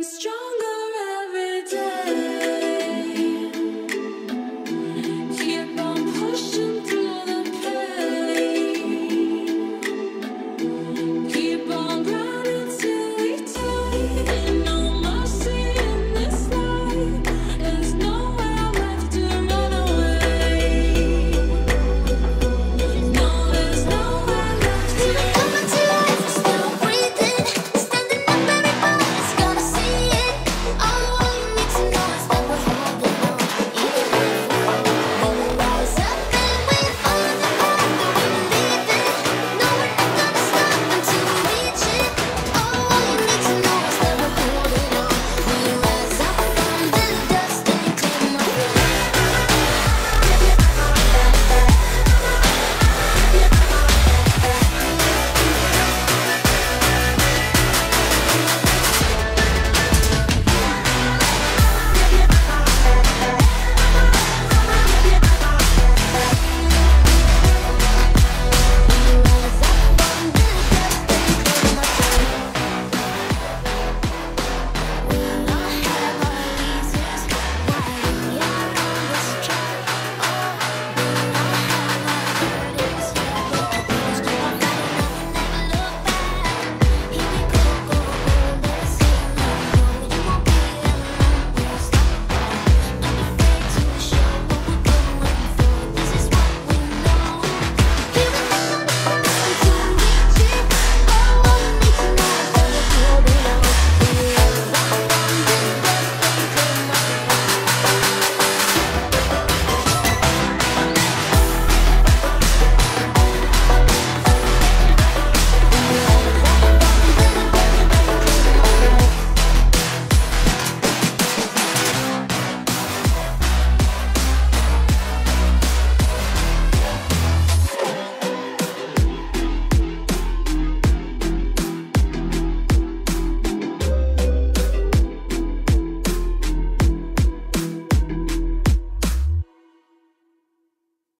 I'm strong.